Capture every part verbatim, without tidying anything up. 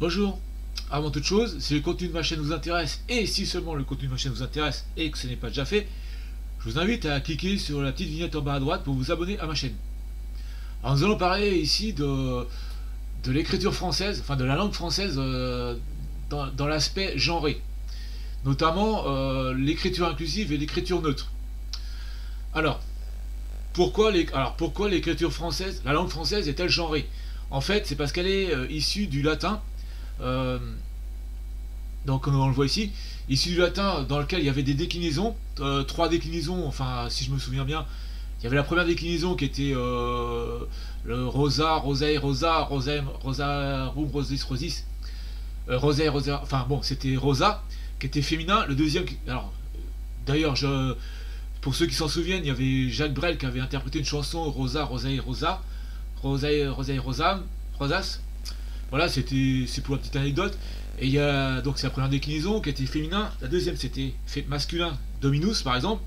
Bonjour. Avant toute chose, si le contenu de ma chaîne vous intéresse, et si seulement le contenu de ma chaîne vous intéresse et que ce n'est pas déjà fait, je vous invite à cliquer sur la petite vignette en bas à droite pour vous abonner à ma chaîne. Alors nous allons parler ici de, de l'écriture française, enfin de la langue française euh, dans, dans l'aspect genré, notamment euh, l'écriture inclusive et l'écriture neutre. Alors, pourquoi les, alors pourquoi l'écriture française, la langue française est-elle genrée? En fait, c'est parce qu'elle est euh, issue du latin, euh, donc comme on le voit ici, issue du latin dans lequel il y avait des déclinaisons, euh, trois déclinaisons, enfin si je me souviens bien, il y avait la première déclinaison qui était euh, le rosa, rosae, rosa, rosae, rosa, roum, rosis, rosis, euh, rosae, rosa, enfin bon, c'était rosa, qui était féminin. Le deuxième, alors d'ailleurs, je, pour ceux qui s'en souviennent, il y avait Jacques Brel qui avait interprété une chanson rosa, rosae, rosa, rosae, rosae, rosa, rosas, voilà, c'était, c'est pour la petite anecdote. Et il y a donc c'est la première déclinaison qui était féminin, la deuxième c'était masculin, dominus par exemple,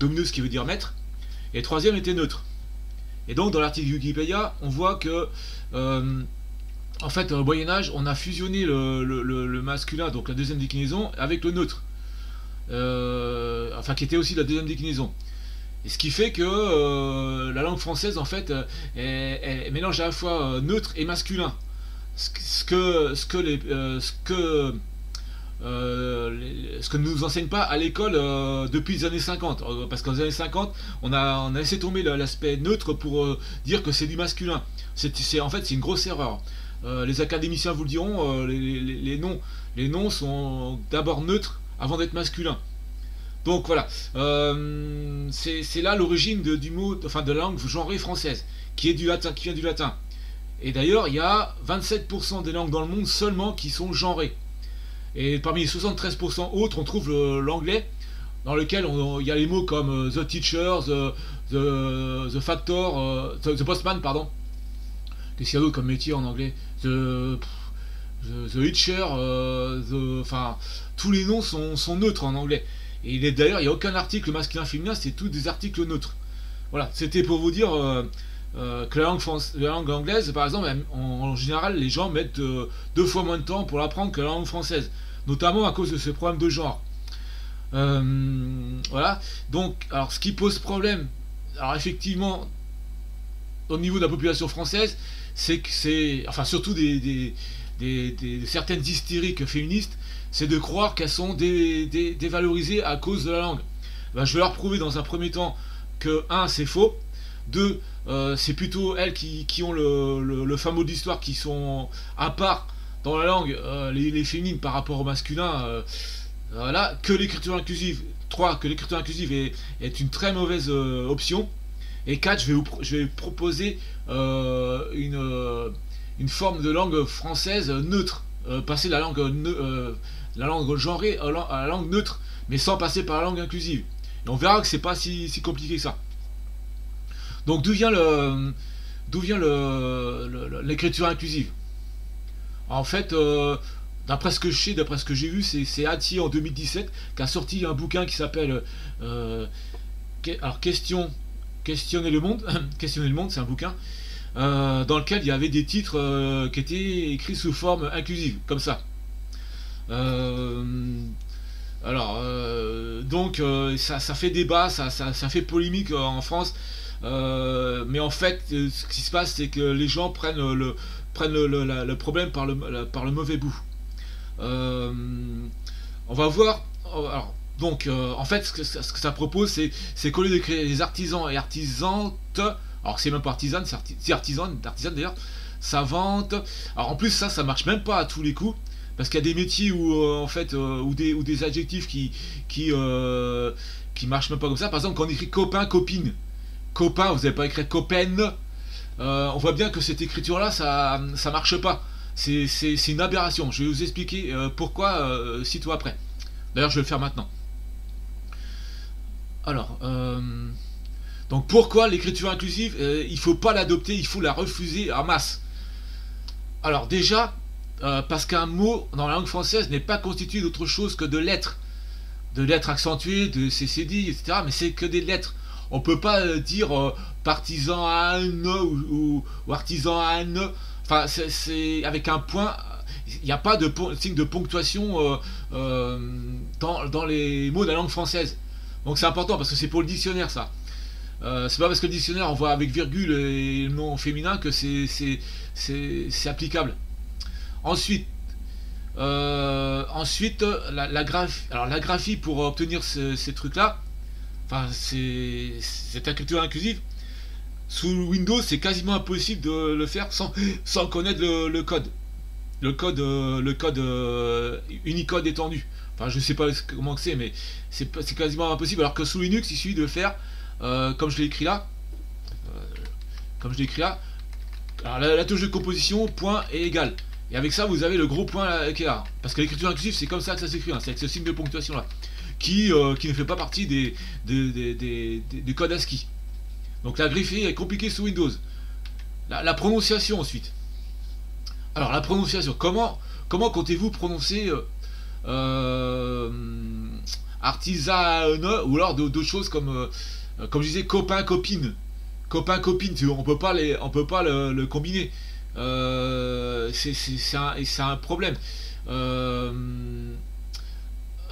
dominus qui veut dire maître. Et le troisième était neutre. Et donc dans l'article Wikipédia, on voit que euh, en fait au Moyen-Âge, on a fusionné le, le, le, le masculin, donc la deuxième déclinaison, avec le neutre. Euh, enfin qui était aussi la deuxième déclinaison. Et ce qui fait que euh, la langue française en fait euh, elle, elle mélange à la fois euh, neutre et masculin. Ce, ce que ce que les euh, ce que Euh, ce que ne nous enseigne pas à l'école euh, depuis les années cinquante, euh, parce qu'en les années cinquante on a, on a laissé tomber l'aspect neutre pour euh, dire que c'est du masculin. C'est en fait c'est une grosse erreur. Euh, les académiciens vous le diront, euh, les, les, les noms les noms sont d'abord neutres avant d'être masculins. Donc voilà, euh, c'est là l'origine du mot, enfin de la langue genrée française, qui est du latin, qui vient du latin. Et d'ailleurs il y a vingt-sept pour cent des langues dans le monde seulement qui sont genrées. Et parmi les soixante-treize pour cent autres, on trouve l'anglais, dans lequel il y a les mots comme the teacher, the, the, the factor, uh, the, the postman, pardon. Qu'est-ce qu'il y a d'autre comme métier en anglais? The, the, the hitcher, enfin, uh, tous les noms sont, sont neutres en anglais. Et d'ailleurs, il n'y a aucun article masculin-féminin, c'est tous des articles neutres. Voilà, c'était pour vous dire euh, euh, que la langue, française, la langue anglaise, par exemple, en, en général, les gens mettent euh, deux fois moins de temps pour l'apprendre que la langue française, notamment à cause de ce problème de genre. Euh, voilà, donc, alors ce qui pose problème, alors effectivement, au niveau de la population française, c'est que c'est, enfin surtout des, des, des, des certaines hystériques féministes, c'est de croire qu'elles sont dé, dé, dévalorisées à cause de la langue. Ben, je vais leur prouver dans un premier temps que, un, c'est faux, deux, euh, c'est plutôt elles qui, qui ont le, le, le fameux d'histoire, qui sont à part dans la langue, euh, les, les féminines par rapport au masculin, euh, voilà, que l'écriture inclusive, trois, que l'écriture inclusive est, est une très mauvaise euh, option, et quatre, je vais vous, je vais vous proposer euh, une, euh, une forme de langue française neutre, euh, passer la langue, euh, la langue genrée à la langue neutre, mais sans passer par la langue inclusive. Et on verra que c'est pas si, si compliqué que ça. Donc d'où vient le, d'où vient le, l'écriture inclusive? En fait, euh, d'après ce que je sais, d'après ce que j'ai vu, c'est Hatier en deux mille dix-sept qui a sorti un bouquin qui s'appelle euh, que, alors question, Questionner le monde, Questionner le monde, c'est un bouquin euh, dans lequel il y avait des titres euh, qui étaient écrits sous forme inclusive, comme ça. Euh, alors, euh, donc euh, ça, ça fait débat, ça, ça, ça fait polémique euh, en France, euh, mais en fait, euh, ce qui se passe, c'est que les gens prennent le, le prennent le, le, la, le problème par le, la, par le mauvais bout. Euh, on va voir. Alors, donc, euh, en fait, ce que, ce que ça propose, c'est qu'au lieu de créer les artisans et artisantes, alors c'est même pas artisanes, c'est arti, artisanes, artisanes d'ailleurs, ça vente. Alors en plus, ça, ça marche même pas à tous les coups, parce qu'il y a des métiers où, euh, en fait, euh, ou des, des adjectifs qui, qui, euh, qui marchent même pas comme ça. Par exemple, quand on écrit copain, copine, copain, vous n'avez pas écrit copaine. Euh, on voit bien que cette écriture là ça ça marche pas, c'est une aberration. Je vais vous expliquer euh, pourquoi euh, sitôt après. D'ailleurs je vais le faire maintenant. Alors euh, donc pourquoi l'écriture inclusive euh, il faut pas l'adopter, il faut la refuser en masse? Alors déjà euh, parce qu'un mot dans la langue française n'est pas constitué d'autre chose que de lettres, de lettres accentuées, de C C D, etc., mais c'est que des lettres. On peut pas dire euh, partisan à un ou, ou, ou artisan à un, enfin c'est avec un point, il n'y a pas de signe de ponctuation euh, euh, dans, dans les mots de la langue française. Donc c'est important parce que c'est pour le dictionnaire ça. Euh, c'est pas parce que le dictionnaire on voit avec virgule et le nom féminin que c'est applicable. Ensuite, euh, ensuite la, la, graph, alors la graphie pour obtenir ce, ces trucs-là, enfin cette écriture inclusive, sous Windows c'est quasiment impossible de le faire sans, sans connaître le, le code. Le code, le code euh, Unicode étendu. Enfin je sais pas comment c'est, mais c'est quasiment impossible. Alors que sous Linux il suffit de le faire. Euh, comme je l'ai écrit là, euh, comme je l'ai écrit là, alors la, la touche de composition, point et égal. Et avec ça, vous avez le gros point là, qui est là. Parce que l'écriture inclusive, c'est comme ça que ça s'écrit, hein, c'est avec ce signe de ponctuation là, qui, euh, qui ne fait pas partie des, des, des, des, des, des codes ASCII. Donc la griffe est compliquée sous Windows. La, la prononciation ensuite. Alors la prononciation, comment, comment comptez-vous prononcer euh, euh, artisaneux ou alors d'autres choses comme... Euh, Comme je disais, copain, copine, copain, copine, on peut pas les, on peut pas le, le combiner. Euh, c'est un, un problème. Euh,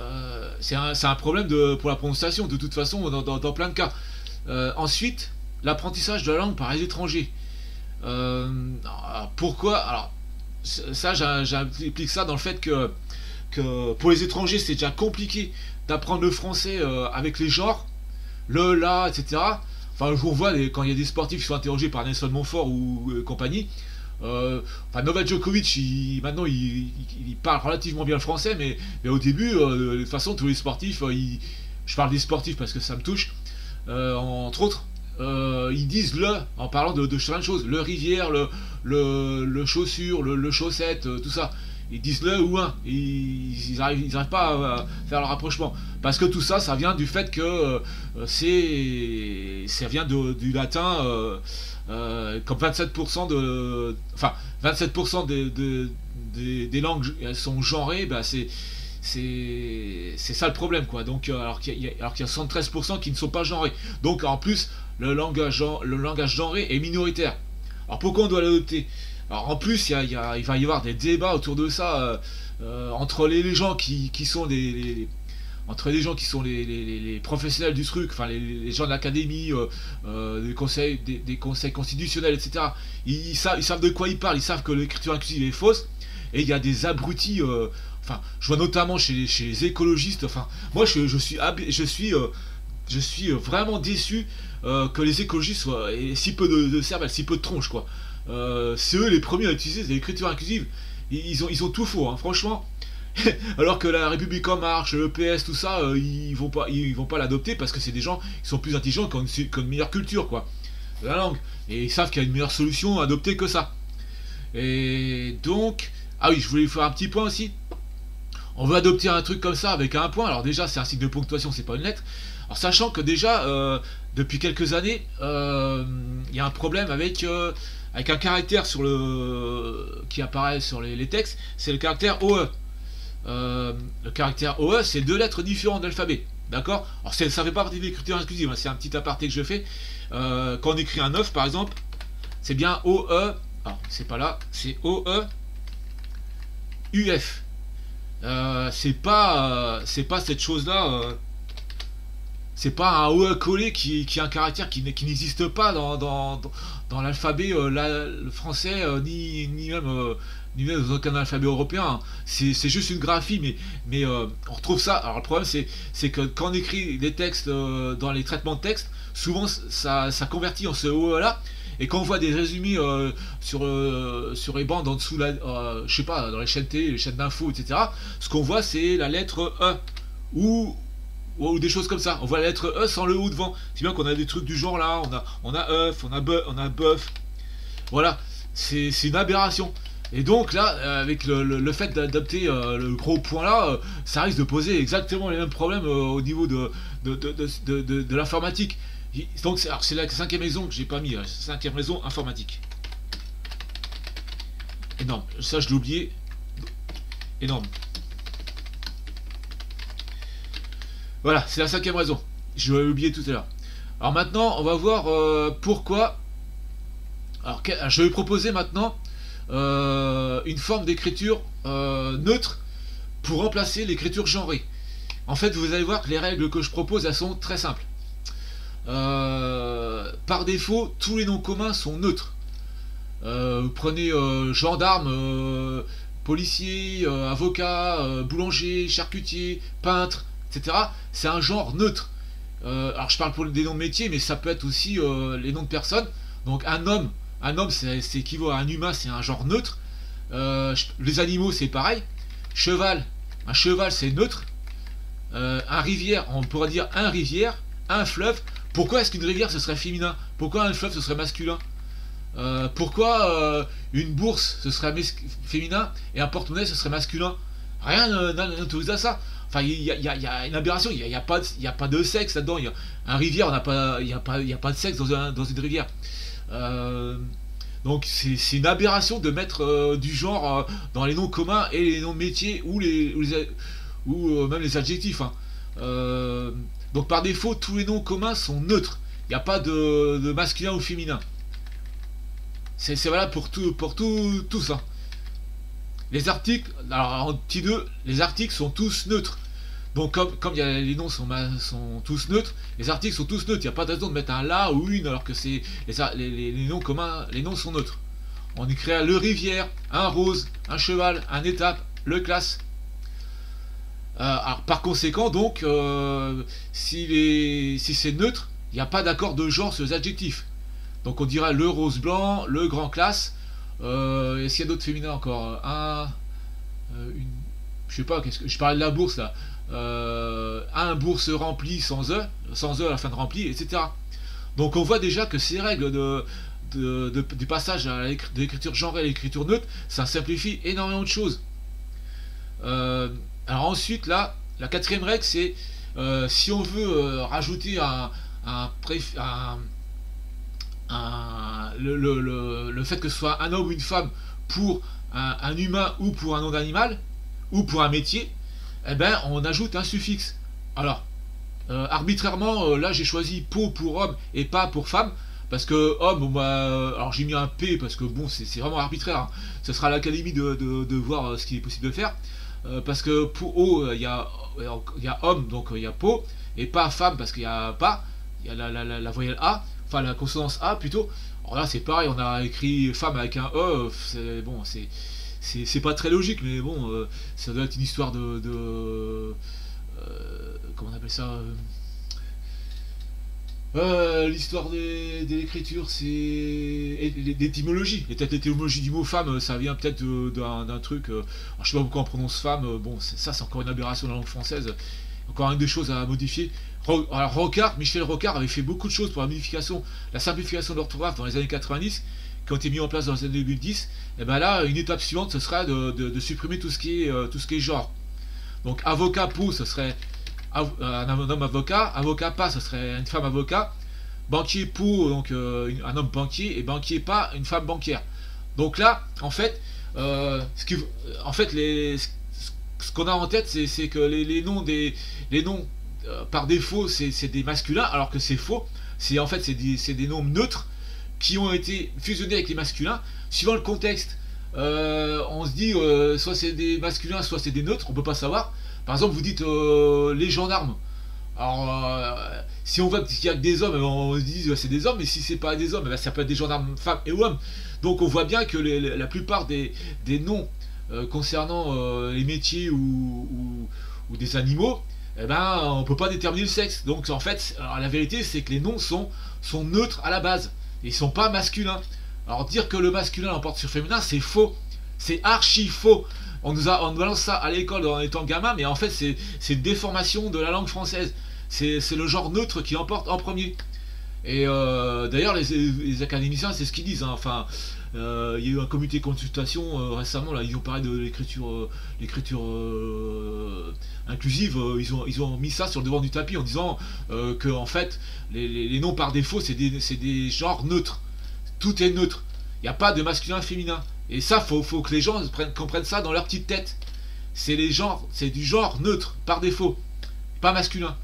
euh, c'est un, un problème de, pour la prononciation, de toute façon, dans, dans, dans plein de cas. Euh, ensuite, l'apprentissage de la langue par les étrangers. Euh, alors pourquoi? Alors, ça, j'implique ça dans le fait que, que pour les étrangers, c'est déjà compliqué d'apprendre le français euh, avec les genres. Le, la, et cetera. Enfin, on voit les, quand il y a des sportifs qui sont interrogés par Nelson Montfort ou euh, compagnie. Euh, enfin, Novak Djokovic, il, maintenant, il, il, il parle relativement bien le français, mais, mais au début, euh, de toute façon, tous les sportifs, euh, ils, je parle des sportifs parce que ça me touche, euh, entre autres, euh, ils disent le en parlant de, de plein de choses, le rivière, le, le, le chaussure, le, le chaussette, euh, tout ça. Ils disent le ou un, ils n'arrivent ils arrivent pas à faire le rapprochement. Parce que tout ça, ça vient du fait que euh, c'est ça vient de, du latin, euh, euh, comme vingt-sept pour cent de, enfin, vingt-sept pour cent des, de, des, des langues elles sont genrées, bah c'est ça le problème, quoi. Donc, alors qu'il y, qu y a soixante-treize pour cent qui ne sont pas genrés. Donc en plus, le langage, le langage genré est minoritaire. Alors pourquoi on doit l'adopter ? Alors en plus, il, y a, il, y a, il va y avoir des débats autour de ça euh, euh, entre les, les gens qui, qui sont les, les, les entre les gens qui sont les, les, les professionnels du truc, enfin les, les gens de l'académie, euh, euh, des conseils, des, des conseils constitutionnels, et cetera. Ils, ils, savent, ils savent de quoi ils parlent, ils savent que l'écriture inclusive est fausse. Et il y a des abrutis. Euh, enfin, je vois notamment chez, chez les écologistes. Enfin, moi, je, je suis, je suis, euh, je suis vraiment déçu euh, que les écologistes soient et si peu de, de cervelle, si peu de tronche, quoi. Euh, c'est eux les premiers à utiliser l'écriture inclusive. Ils, ils, ont, ils ont tout faux, hein, franchement. Alors que la République en marche, le P S, tout ça, euh, ils vont pas, ils vont pas l'adopter parce que c'est des gens qui sont plus intelligents, qui ont une, qui ont une meilleure culture, quoi, de la langue. Et ils savent qu'il y a une meilleure solution à adopter que ça. Et donc, ah oui, je voulais faire un petit point aussi. On veut adopter un truc comme ça avec un point. Alors déjà, c'est un signe de ponctuation, c'est pas une lettre. Alors sachant que déjà, euh, depuis quelques années, il euh, y a un problème avec euh, avec un caractère sur le qui apparaît sur les, les textes, c'est le caractère O E. Euh, le caractère O E, c'est deux lettres différentes de l'alphabet, d'accord? Alors ça ne fait pas partie de l'écriture inclusive, hein, c'est un petit aparté que je fais. Euh, quand on écrit un œuf, par exemple, c'est bien O E, alors c'est pas là, c'est O E U F. Euh, c'est pas, euh, c'est pas cette chose-là... Euh, c'est pas un O E collé qui, qui est un caractère qui n'existe pas dans, dans, dans, dans l'alphabet euh, la, le français, euh, ni, ni, même, euh, ni même dans aucun alphabet européen. C'est juste une graphie, mais, mais euh, on retrouve ça. Alors le problème, c'est que quand on écrit des textes euh, dans les traitements de texte, souvent ça, ça convertit en ce O E-là. Et quand on voit des résumés euh, sur, euh, sur les bandes en dessous, la, euh, je sais pas, dans les chaînes télé, les chaînes d'infos, et cetera, ce qu'on voit, c'est la lettre E. Ou... ou des choses comme ça, on voit la lettre E sans le O devant. C'est bien qu'on a des trucs du genre là, on a on a œuf, on a bœuf, on a bœuf. Voilà, c'est une aberration. Et donc là, avec le, le, le fait d'adapter euh, le gros point là, euh, ça risque de poser exactement les mêmes problèmes euh, au niveau de, de, de, de, de, de, de l'informatique. Donc c'est la cinquième raison que j'ai pas mis, hein, cinquième raison informatique. Énorme, ça je l'ai oublié. Énorme. Voilà, c'est la cinquième raison. Je l'ai oublié tout à l'heure. Alors maintenant, on va voir euh, pourquoi. Alors, je vais proposer maintenant euh, une forme d'écriture euh, neutre pour remplacer l'écriture genrée. En fait, vous allez voir que les règles que je propose, elles sont très simples. Euh, par défaut, tous les noms communs sont neutres. Euh, vous prenez euh, gendarme, euh, policier, euh, avocat, euh, boulanger, charcutier, peintre, et cetera. C'est un genre neutre. Euh, alors je parle pour des noms de métiers, mais ça peut être aussi euh, les noms de personnes. Donc un homme, un homme c'est équivaut à un humain, c'est un genre neutre. Euh, les animaux c'est pareil. Cheval, un cheval c'est neutre. Euh, un rivière, on pourrait dire un rivière, un fleuve. Pourquoi est-ce qu'une rivière ce serait féminin? Pourquoi un fleuve ce serait masculin? Euh, pourquoi euh, une bourse ce serait féminin et un porte-monnaie ce serait masculin? Rien n'autorise à ça. Enfin, il y, y, y a une aberration, il n'y a, a, a pas de sexe là-dedans. Un rivière, il n'y a, a, a pas de sexe dans, un, dans une rivière. Euh, donc c'est une aberration de mettre euh, du genre euh, dans les noms communs et les noms métiers ou, les, ou, les, ou euh, même les adjectifs. Hein. Euh, donc par défaut, tous les noms communs sont neutres. Il n'y a pas de, de masculin ou féminin. C'est valable pour tout, pour tout, tout ça. Les articles, alors en petit deux, les articles sont tous neutres. Donc comme, comme y a, les noms sont, sont tous neutres, les articles sont tous neutres. Il n'y a pas de raison de mettre un là ou une alors que c'est les, les, les noms communs, les noms sont neutres. On y crée le rivière, un rose, un cheval, un étape, le classe. Euh, alors par conséquent, donc, euh, si, les, si c'est neutre, il n'y a pas d'accord de genre sur les adjectifs. Donc on dira le rose blanc, le grand classe. Euh, Est-ce qu'il y a d'autres féminins encore? Un, euh, une, je sais pas. Qu'est-ce que je parlais de la bourse là? Euh, un bourse rempli sans e, sans e à la fin de rempli, et cetera. Donc on voit déjà que ces règles de, de, de du passage à l'écriture genrée et l'écriture neutre, ça simplifie énormément de choses. Euh, alors ensuite là, la quatrième règle, c'est euh, si on veut euh, rajouter un, un, pré, un Un, le, le, le, le fait que ce soit un homme ou une femme pour un, un humain ou pour un nom d'animal ou pour un métier, eh ben on ajoute un suffixe. Alors euh, arbitrairement euh, là j'ai choisi po pour homme et pas pour femme parce que homme, bah, euh, alors j'ai mis un p parce que bon c'est vraiment arbitraire, hein. Ce sera l'académie de, de, de voir euh, ce qu'il est possible de faire euh, parce que pour o il y a homme donc il euh, y a po et pas femme parce qu'il y a pas, il y a la, la, la, la voyelle a. Enfin, la consonance A plutôt. Alors là c'est pareil, on a écrit femme avec un E, c'est bon, c'est c'est pas très logique, mais bon, euh, ça doit être une histoire de, de euh, comment on appelle ça, euh, l'histoire de, de l'écriture, c'est l'étymologie, et peut-être l'étymologie du mot femme, ça vient peut-être d'un truc, euh, alors je sais pas pourquoi on prononce femme, bon ça c'est encore une aberration de la langue française, encore une des choses à modifier. Alors Rocard, Michel Rocard avait fait beaucoup de choses pour la modification, la simplification de l'orthographe dans les années quatre-vingt-dix, qui ont été mis en place dans les années deux mille dix. Et bien là, une étape suivante, ce sera de, de, de supprimer tout ce qui est euh, tout ce qui est genre. Donc avocat pour, ce serait av un homme avocat, avocat pas, ce serait une femme avocat, banquier pour, donc euh, une, un homme banquier, et banquier pas, une femme banquière. Donc là, en fait, euh, ce qui, en fait les, ce qu'on a en tête, c'est que les, les noms des les noms par défaut c'est des masculins alors que c'est faux, c'est en fait c'est des, des noms neutres qui ont été fusionnés avec les masculins suivant le contexte. Euh, on se dit euh, soit c'est des masculins soit c'est des neutres, on peut pas savoir. Par exemple vous dites euh, les gendarmes, alors euh, si on voit qu'il y a que des hommes on se dit euh, c'est des hommes, mais si c'est pas des hommes ben, ça peut être des gendarmes femmes et hommes. Donc on voit bien que les, la plupart des, des noms euh, concernant euh, les métiers ou, ou, ou des animaux, eh ben, on ne peut pas déterminer le sexe. Donc en fait, alors, la vérité c'est que les noms sont, sont neutres à la base. Ils ne sont pas masculins. Alors dire que le masculin l'emporte sur féminin, c'est faux. C'est archi faux. On nous, a, on nous balance ça à l'école en étant gamin, mais en fait c'est une déformation de la langue française. C'est le genre neutre qui l'emporte en premier. Et euh, d'ailleurs les, les académiciens c'est ce qu'ils disent, hein. Enfin, euh, il y a eu un comité de consultation euh, récemment là, ils ont parlé de l'écriture euh, l'écriture euh, inclusive, euh, ils, ont, ils ont mis ça sur le devant du tapis en disant euh, que en fait les, les, les noms par défaut c'est des, des genres neutres, tout est neutre, il n'y a pas de masculin féminin, et ça faut, faut que les gens prennent, comprennent ça dans leur petite tête, c'est les genres, c'est du genre neutre par défaut, pas masculin.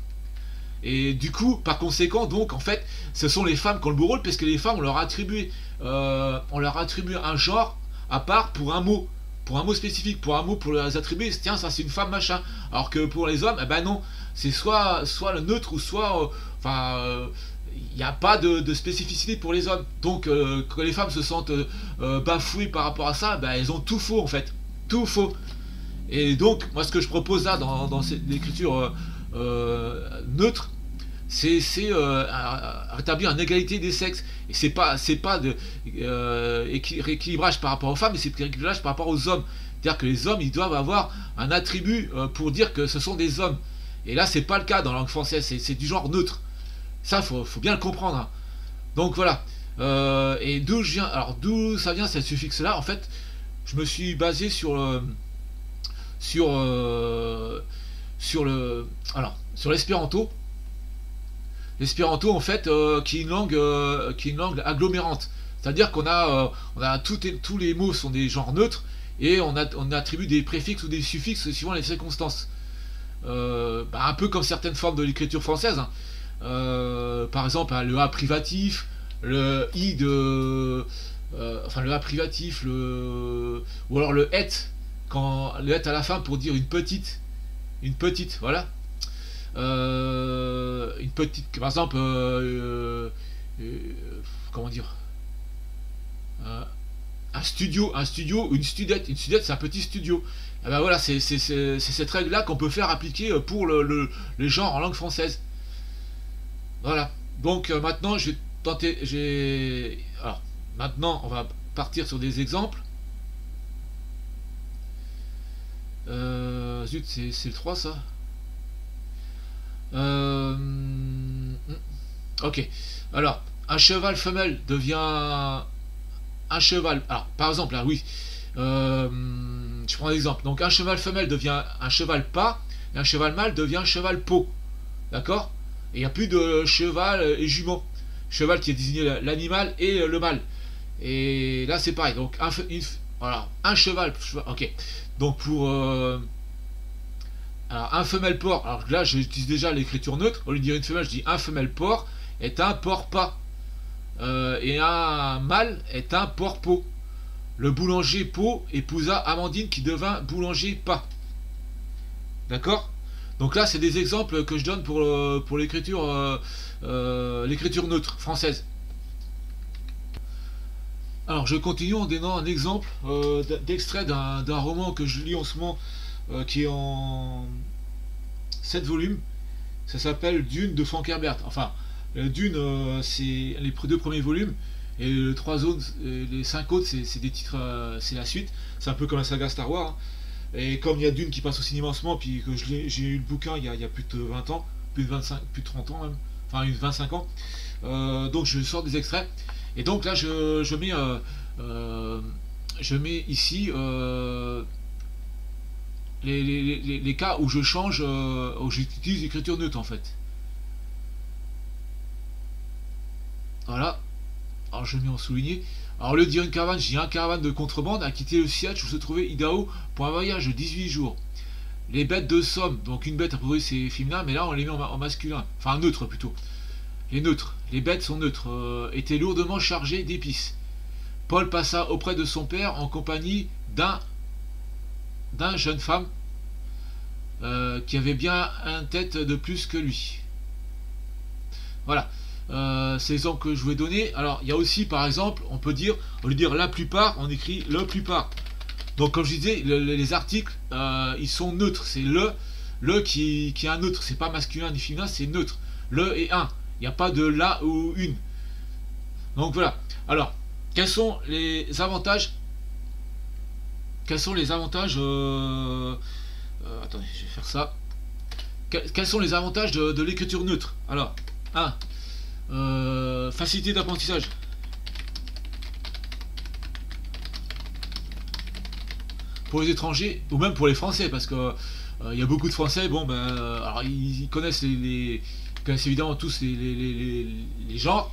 Et du coup, par conséquent, donc en fait, ce sont les femmes qui ont le beau rôle, parce que les femmes, on leur a attribué, euh, on leur a attribué un genre à part pour un mot. pour un mot spécifique, pour un mot, pour les attribuer, tiens, ça c'est une femme, machin. Alors que pour les hommes, eh ben non, c'est soit, soit le neutre ou soit... Euh, enfin... Euh, il n'y a pas de, de spécificité pour les hommes. Donc euh, que les femmes se sentent euh, bafouées par rapport à ça, bah, elles ont tout faux en fait. Tout faux. Et donc moi ce que je propose là dans, dans cette écriture euh, euh, neutre, c'est euh, rétablir une égalité des sexes. Et c'est pas, pas de euh, rééquilibrage par rapport aux femmes, mais c'est rééquilibrage par rapport aux hommes. C'est-à-dire que les hommes, ils doivent avoir un attribut euh, pour dire que ce sont des hommes. Et là c'est pas le cas dans la langue française, c'est du genre neutre. Ça, faut, faut bien le comprendre. Hein. Donc voilà. Euh, et d'où je viens. Alors d'où ça vient, ce suffixe-là. En fait, je me suis basé sur le, sur euh, sur le, alors sur l'espéranto. L'espéranto, en fait, euh, qui est une langue, euh, qui est une langue agglomérante. C'est-à-dire qu'on a, euh, on a tout et, tous les mots sont des genres neutres et on, a, on attribue des préfixes ou des suffixes suivant les circonstances. Euh, bah, un peu comme certaines formes de l'écriture française. Hein. Euh, par exemple hein, le A privatif, le I de euh, enfin le A privatif, le ou alors le et, quand le et à la fin pour dire une petite, une petite voilà euh, une petite par exemple euh, euh, euh, comment dire euh, un studio, un studio une studette, une studette c'est un petit studio. Et ben voilà, c'est cette règle là qu'on peut faire appliquer pour le, le, les genres en langue française. Voilà, donc euh, maintenant je vais tenter, j'ai... Alors, maintenant on va partir sur des exemples. Euh, zut, c'est le trois ça. Euh... Ok, alors, un cheval femelle devient... Un cheval... Alors, par exemple, là, oui. Euh, je prends un exemple. Donc, un cheval femelle devient un cheval pas, et un cheval mâle devient un cheval peau. D'accord ? Et il n'y a plus de cheval et jument. Cheval qui est désigné l'animal et le mâle. Et là c'est pareil. Donc un, une, voilà, un cheval, cheval. Ok. Donc pour euh, alors un femelle porc. Alors là j'utilise déjà l'écriture neutre. Au lieu de dire une femelle, je dis un femelle porc est un porc pas. Euh, et un mâle est un porc pot. Le boulanger pot épousa Amandine qui devint boulanger pas. D'accord ? Donc là, c'est des exemples que je donne pour, euh, pour l'écriture euh, euh, l'écriture neutre française. Alors, je continue en donnant un exemple euh, d'extrait d'un roman que je lis en ce moment, euh, qui est en sept volumes. Ça s'appelle Dune de Frank Herbert. Enfin, Dune, euh, c'est les deux premiers volumes, et les trois autres, les cinq autres, c'est des titres, euh, c'est la suite. C'est un peu comme la saga Star Wars. Hein. Et comme il y a Dune qui passe au cinéma en ce moment, puis que j'ai eu le bouquin il y, a, il y a plus de vingt ans, plus de vingt-cinq, plus de trente ans même, enfin vingt-cinq ans, euh, donc je sors des extraits. Et donc là je, je mets euh, euh, je mets ici euh, les, les, les, les cas où je change, euh, où j'utilise l'écriture neutre en fait. Voilà. Alors je mets en souligné. Alors, au lieu de dire une caravane, je dis un caravane de contrebande a quitté le siège où se trouvait Idaho pour un voyage de dix-huit jours. Les bêtes de somme, donc une bête, a priori c'est féminin, mais là on les met en, en masculin, enfin neutre plutôt. Les neutres, les bêtes sont neutres, euh, étaient lourdement chargées d'épices. Paul passa auprès de son père en compagnie d'un d'un jeune femme euh, qui avait bien une tête de plus que lui. Voilà. Euh, c'est l'exemple que je vous ai donné. Alors il y a aussi par exemple, on peut dire, au lieu de dire la plupart, on écrit le plupart. Donc comme je disais, le, les articles euh, ils sont neutres, c'est le le qui, qui est un neutre, c'est pas masculin ni féminin, c'est neutre, le et un, il n'y a pas de la ou une. Donc voilà. Alors quels sont les avantages, quels sont les avantages euh, euh, attendez, je vais faire ça. Quels, quels sont les avantages de, de l'écriture neutre? Alors un, Euh, facilité d'apprentissage. Pour les étrangers, ou même pour les Français, parce que euh, y a beaucoup de Français, bon ben alors, ils connaissent les, les ils connaissent évidemment tous les, les, les, les genres,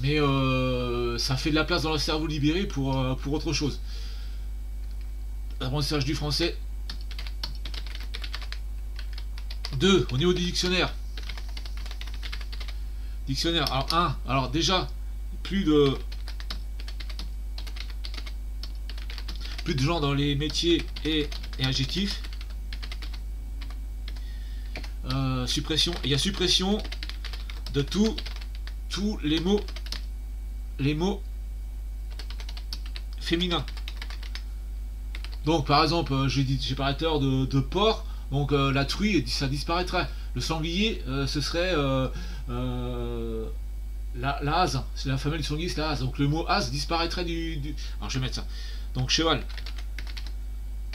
mais euh, ça fait de la place dans leur cerveau libéré pour, euh, pour autre chose. L'apprentissage du français. deux. Au niveau du dictionnaire. Dictionnaire, alors un, alors déjà plus de plus plus de gens dans les métiers et, et adjectifs. Euh, suppression. Il y a suppression de tous tous les mots les mots féminins. Donc par exemple, euh, j'ai dit séparateur de, de porc, donc euh, la truie, ça disparaîtrait. Le sanglier, euh, ce serait euh, euh, la, la hase. C'est la famille du sanglier, c'est la hase. Donc le mot hase disparaîtrait du, du... Alors je vais mettre ça. Donc cheval,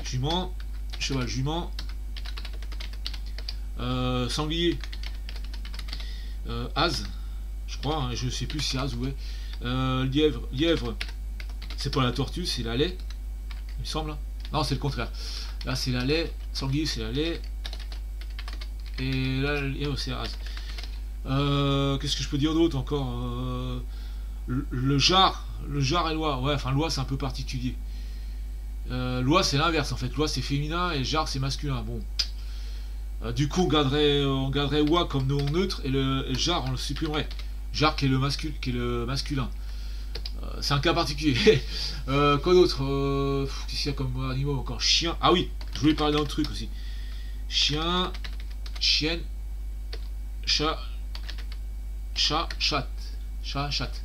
jument, cheval, jument, euh, sanglier, euh, hase, je crois, hein, je sais plus si hase ou ouais. Euh, lièvre, lièvre, c'est pas la tortue, c'est la lait, il me semble. Non, c'est le contraire. Là, c'est la lait, sanglier, c'est la lait, et là, c'est la hase. Euh, Qu'est-ce que je peux dire d'autre encore? euh, le, le jar. Le jar et l'oie, ouais, enfin l'oie c'est un peu particulier. Euh, l'oie c'est l'inverse en fait, l'oie c'est féminin et le jar c'est masculin. Bon, euh, du coup on garderait on garderait oie comme nom neutre et le, et le jar on le supprimerait. Jar qui est le, mascul, qui est le masculin. Euh, c'est un cas particulier. euh, quoi d'autre? euh, Qu'est-ce qu'il y a comme animaux encore? Chien, ah oui, je voulais parler d'un autre truc aussi. Chien, chienne, chat, chat, chatte, chat, chatte,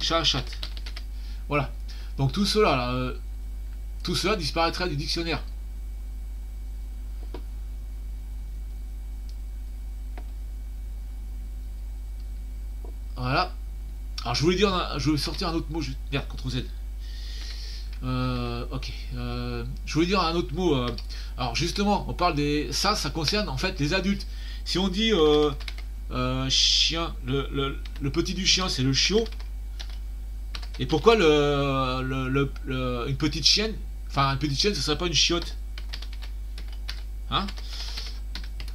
chat, chatte. Voilà, donc tout cela, là, euh, tout cela disparaîtrait du dictionnaire. Voilà. Alors je voulais dire, je vais sortir un autre mot. Je... Merde, contrôle Z. Euh, ok. Euh, je voulais dire un autre mot. Euh... Alors justement, on parle des. Ça, ça concerne en fait les adultes. Si on dit euh, euh, chien, le, le, le petit du chien, c'est le chiot. Et pourquoi le, le, le, le, une petite chienne, enfin une petite chienne, ce serait pas une chiotte, hein?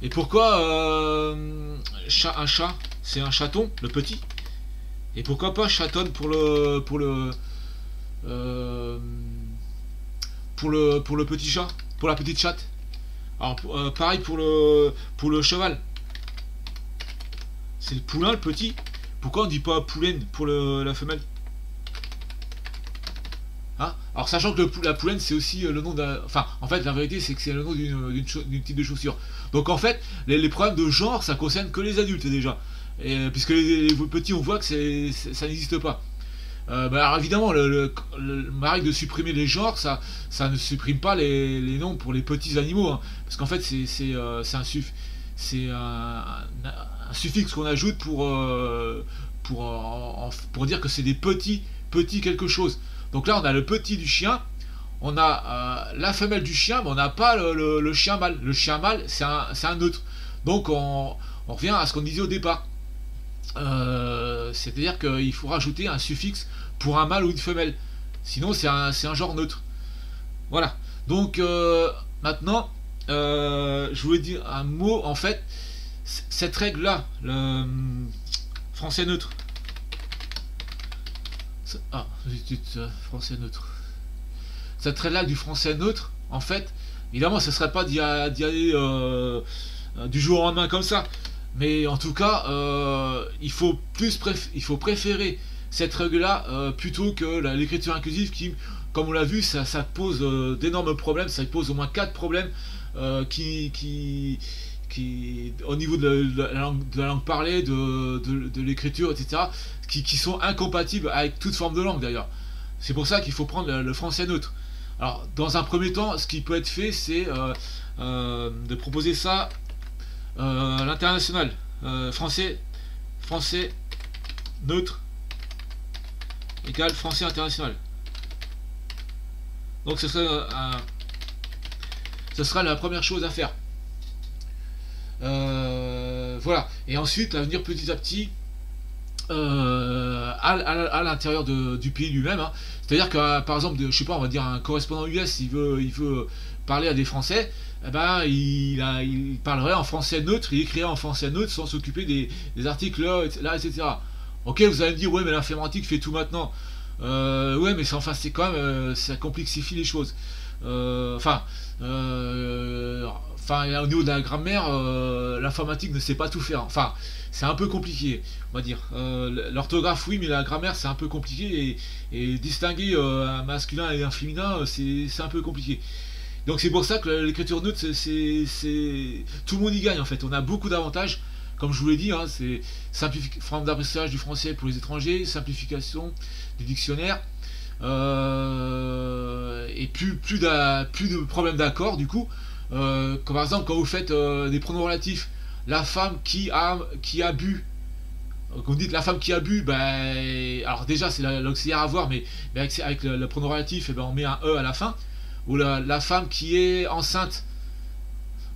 Et pourquoi euh, chat, un chat, c'est un chaton, le petit. Et pourquoi pas chatonne pour le pour le euh, pour le pour le petit chat, pour la petite chatte. Alors euh, pareil pour le pour le cheval. C'est le poulain, le petit. Pourquoi on dit pas poulaine pour le, la femelle? Hein? Alors sachant que le, la poulaine c'est aussi le nom d'un... Enfin en fait la vérité c'est que c'est le nom d'une type de chaussure. Donc en fait les, les problèmes de genre ça concerne que les adultes déjà. Et, puisque les, les petits on voit que c'est, ça n'existe pas. Euh, bah, alors évidemment le, le, le, ma règle de supprimer les genres ça, ça ne supprime pas les, les noms pour les petits animaux. Hein, parce qu'en fait c'est euh, un, suff, un, un, un suffixe qu'on ajoute pour, euh, pour, en, pour dire que c'est des petits, petits quelque chose. Donc là, on a le petit du chien, on a euh, la femelle du chien, mais on n'a pas le, le, le chien mâle. Le chien mâle, c'est un, un neutre. Donc on, on revient à ce qu'on disait au départ. Euh, C'est-à-dire qu'il faut rajouter un suffixe pour un mâle ou une femelle. Sinon, c'est un, un genre neutre. Voilà. Donc euh, maintenant, euh, je voulais dire un mot. En fait, cette règle-là, le français neutre. Ah, français neutre. Cette règle-là du français neutre, en fait, évidemment, ce ne serait pas d'y aller euh, du jour au lendemain comme ça. Mais en tout cas, euh, il, faut plus préf il faut préférer cette règle-là euh, plutôt que l'écriture inclusive qui, comme on l'a vu, ça, ça pose euh, d'énormes problèmes. Ça pose au moins quatre problèmes euh, qui, qui, qui, au niveau de la, de la, langue, de la langue parlée, de, de, de l'écriture, et cetera, Qui, qui sont incompatibles avec toute forme de langue d'ailleurs. C'est pour ça qu'il faut prendre le, le français neutre. Alors dans un premier temps, ce qui peut être fait, c'est euh, euh, de proposer ça euh, à l'international. Euh, français, français neutre égale français international. Donc ce serait, un, un, ce sera la première chose à faire. Euh, voilà. Et ensuite, à venir petit à petit. Euh, à, à, à l'intérieur du pays lui-même, hein. C'est-à-dire que par exemple, de, je sais pas, on va dire un correspondant U S, il veut, il veut parler à des Français, eh ben il, a, il parlerait en français neutre, il écrirait en français neutre sans s'occuper des, des articles là, là, et cetera. Ok, vous allez me dire ouais, mais l'informatique fait tout maintenant. Euh, ouais, mais c'est enfin c'est quand même euh, ça complexifie les choses. Enfin, euh, euh, Enfin, au niveau de la grammaire, euh, l'informatique ne sait pas tout faire. Enfin, c'est un peu compliqué, on va dire. Euh, L'orthographe, oui, mais la grammaire, c'est un peu compliqué. Et, et distinguer euh, un masculin et un féminin, c'est un peu compliqué. Donc c'est pour ça que l'écriture neutre, c'est tout le monde y gagne, en fait. On a beaucoup d'avantages, comme je vous l'ai dit. Hein, c'est forme d'apprentissage du français pour les étrangers, simplification du dictionnaire. Euh, et plus, plus, plus de problèmes d'accord, du coup. Euh, comme par exemple quand vous faites euh, des pronoms relatifs, la femme qui a qui a bu, quand vous dites la femme qui a bu, ben, alors déjà c'est l'auxiliaire avoir, mais, mais avec, avec le, le pronom relatif, et ben, on met un e à la fin, ou la, la femme qui est enceinte,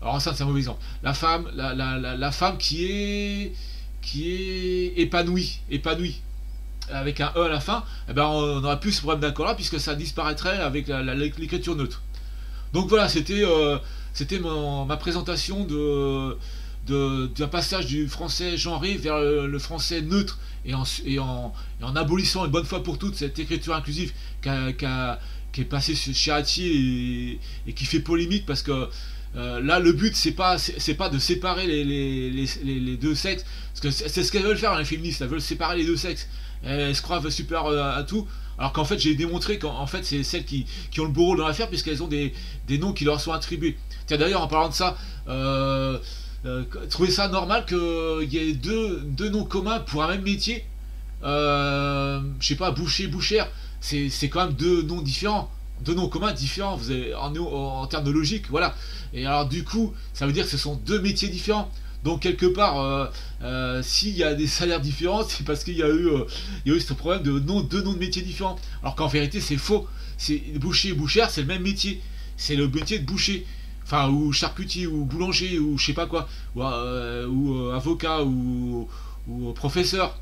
alors enceinte c'est un mauvais exemple, la femme, la, la, la, la femme qui est qui est épanouie, épanouie avec un e à la fin, et ben, on n'aura plus ce problème d'accord là, puisque ça disparaîtrait avec l'écriture neutre. Donc voilà, c'était euh, c'était ma présentation de, de, d'un passage du français genré vers le, le français neutre, et en, et, en, et en abolissant une bonne fois pour toutes cette écriture inclusive qui qu qu est passée chez Hatier, et, et qui fait polémique, parce que euh, là le but c'est pas, c'est pas de séparer les, les, les, les, les deux sexes, parce que c'est ce qu'elles veulent faire, les féministes, elles veulent séparer les deux sexes, elles se croient super à, à tout. Alors qu'en fait, j'ai démontré qu'en fait, c'est celles qui, qui ont le beau rôle dans l'affaire, puisqu'elles ont des, des noms qui leur sont attribués. Tiens, d'ailleurs, en parlant de ça, euh, euh, trouvez ça normal qu'il y ait deux, deux noms communs pour un même métier. Euh, je sais pas, boucher, bouchère, c'est quand même deux noms différents, deux noms communs différents, vous avez, en, en, en termes de logique, voilà. Et alors, du coup, ça veut dire que ce sont deux métiers différents. Donc quelque part, euh, euh, s'il y a des salaires différents, c'est parce qu'il y, euh, y a eu ce problème de nom, deux noms de métiers différents. Alors qu'en vérité, c'est faux. Boucher et bouchère, c'est le même métier. C'est le métier de boucher. Enfin, ou charcutier, ou boulanger, ou je sais pas quoi. Ou, euh, ou euh, avocat, ou, ou professeur,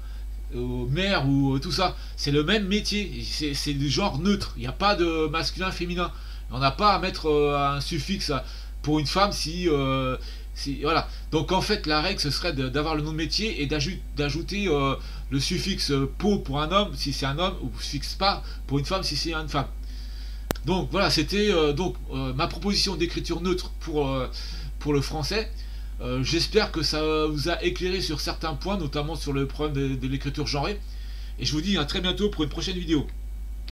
ou maire, ou tout ça. C'est le même métier. C'est du genre neutre. Il n'y a pas de masculin, féminin. On n'a pas à mettre euh, un suffixe pour une femme si... Euh, voilà. Donc en fait la règle ce serait d'avoir le nom de métier et d'ajouter euh, le suffixe po pour un homme si c'est un homme, ou suffixe pas pour une femme si c'est une femme. Donc voilà, c'était euh, donc euh, ma proposition d'écriture neutre pour, euh, pour le français. Euh, j'espère que ça vous a éclairé sur certains points, notamment sur le problème de, de l'écriture genrée, et je vous dis à très bientôt pour une prochaine vidéo.